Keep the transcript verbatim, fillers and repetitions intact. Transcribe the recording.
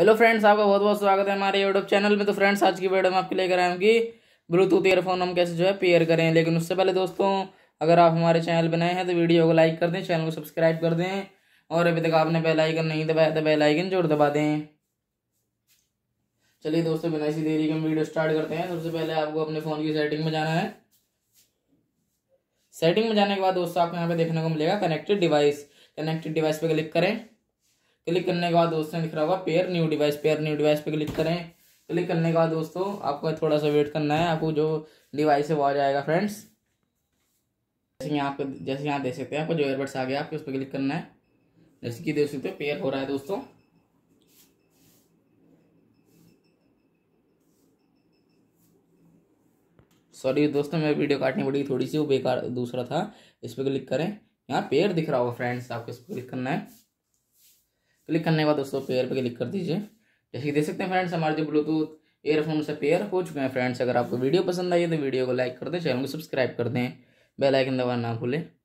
Hello friends, आपका बहुत बहुत स्वागत है हमारे यूट्यूब चैनल में। तो फ्रेंड्स, आज की वीडियो में आपके लेकर आए कि ब्लूटूथ ईयरफोन हम कैसे जो है पेयर करें। लेकिन उससे पहले दोस्तों, अगर आप हमारे चैनल पर नए हैं तो वीडियो को लाइक कर दें, चैनल को सब्सक्राइब कर दें, और अभी तक आपने बेल आइकन नहीं दबाया तो बेल आइकन जरूर दबा दें। चलिए दोस्तों, बिना इसी देरी के हम वीडियो स्टार्ट करते हैं। सबसे पहले आपको अपने फ़ोन की सेटिंग में जाना है। सेटिंग में जाने के बाद दोस्तों आपको यहाँ पे देखने को मिलेगा कनेक्टेड डिवाइस। कनेक्टेड डिवाइस पे क्लिक करें। क्लिक करने के बाद दोस्तों दिख रहा होगा pair new device. Pair new device पे क्लिक करें। क्लिक करने के बाद दोस्तों आपको थोड़ा सा वेट करना है, आपको जो डिवाइस है वो आ जाएगा। फ्रेंड्स, जैसे यहाँ पे जैसे यहाँ देख सकते हैं, आपको जो एयरबड्स आ गया आपको उस पर क्लिक करना है। जैसे कि देख सकते हो पेयर हो रहा है दोस्तों। सॉरी दोस्तों, मेरी वीडियो काटनी पड़ेगी थोड़ी सी, वो बेकार दूसरा था। इस पर क्लिक करें, यहाँ पेयर दिख रहा होगा फ्रेंड्स, आपको इस पर क्लिक करना है। क्लिक करने के बाद दोस्तों पेयर पे क्लिक कर दीजिए। जैसे कि देख सकते हैं फ्रेंड्स, हमारे जो ब्लूटूथ ईयरफोन से पेयर हो चुके हैं। फ्रेंड्स, अगर आपको वीडियो पसंद आई है तो वीडियो को लाइक कर दें, चैनल को सब्सक्राइब कर दें, बेल आइकन दबाना ना भूलें।